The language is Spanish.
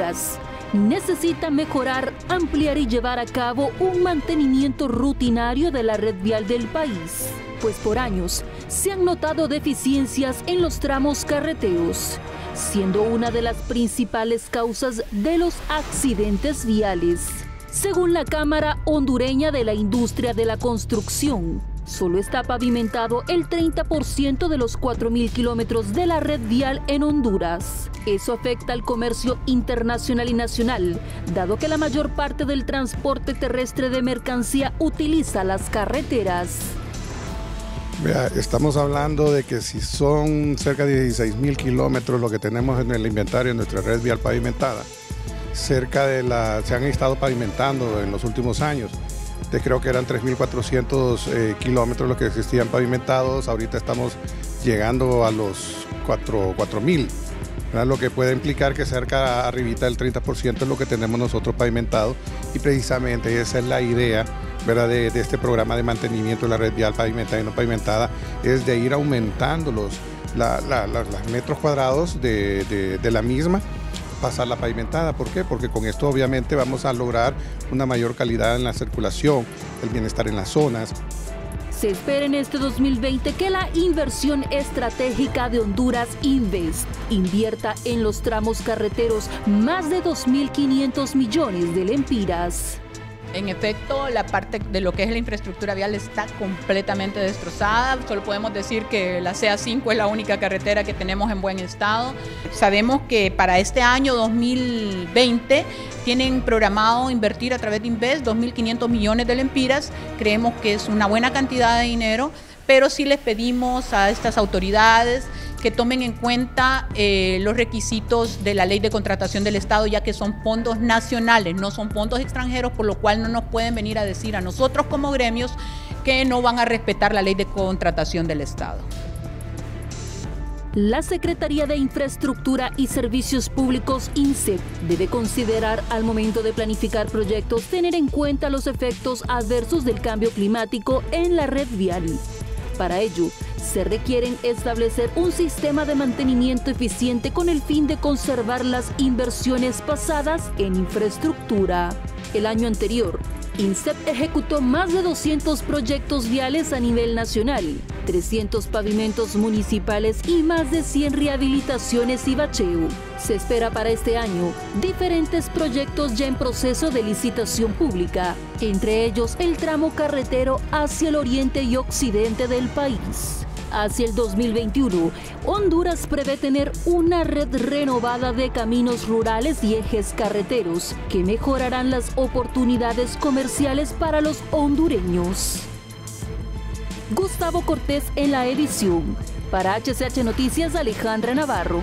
Honduras. Necesita mejorar, ampliar y llevar a cabo un mantenimiento rutinario de la red vial del país, pues por años se han notado deficiencias en los tramos carreteros, siendo una de las principales causas de los accidentes viales. Según la Cámara Hondureña de la Industria de la Construcción, solo está pavimentado el 30% de los 4.000 kilómetros de la red vial en Honduras. Eso afecta al comercio internacional y nacional, dado que la mayor parte del transporte terrestre de mercancía utiliza las carreteras. Mira, estamos hablando de que si son cerca de 16.000 kilómetros lo que tenemos en el inventario en nuestra red vial pavimentada, se han estado pavimentando en los últimos años. Creo que eran 3.400 kilómetros los que existían pavimentados, ahorita estamos llegando a los 4.000, lo que puede implicar que cerca arribita del 30% es lo que tenemos nosotros pavimentado, y precisamente esa es la idea, ¿verdad?, de este programa de mantenimiento de la red vial pavimentada y no pavimentada, es de ir aumentando los metros cuadrados de la misma, pasar la pavimentada. ¿Por qué? Porque con esto obviamente vamos a lograr una mayor calidad en la circulación, el bienestar en las zonas. Se espera en este 2020 que la inversión estratégica de Honduras Invest invierta en los tramos carreteros más de 2.500 millones de lempiras. En efecto, la parte de lo que es la infraestructura vial está completamente destrozada. Solo podemos decir que la CA5 es la única carretera que tenemos en buen estado. Sabemos que para este año 2020 tienen programado invertir a través de Invest 2.500 millones de lempiras. Creemos que es una buena cantidad de dinero, pero sí les pedimos a estas autoridades que tomen en cuenta los requisitos de la Ley de Contratación del Estado, ya que son fondos nacionales, no son fondos extranjeros, por lo cual no nos pueden venir a decir a nosotros como gremios que no van a respetar la Ley de Contratación del Estado. La Secretaría de Infraestructura y Servicios Públicos, INSEP, debe considerar al momento de planificar proyectos tener en cuenta los efectos adversos del cambio climático en la red vial. Para ello, se requieren establecer un sistema de mantenimiento eficiente con el fin de conservar las inversiones pasadas en infraestructura. El año anterior, INSEP ejecutó más de 200 proyectos viales a nivel nacional, 300 pavimentos municipales y más de 100 rehabilitaciones y bacheo. Se espera para este año diferentes proyectos ya en proceso de licitación pública, entre ellos el tramo carretero hacia el oriente y occidente del país. Hacia el 2021, Honduras prevé tener una red renovada de caminos rurales y ejes carreteros que mejorarán las oportunidades comerciales para los hondureños. Gustavo Cortés en la edición. Para HCH Noticias, Alejandra Navarro.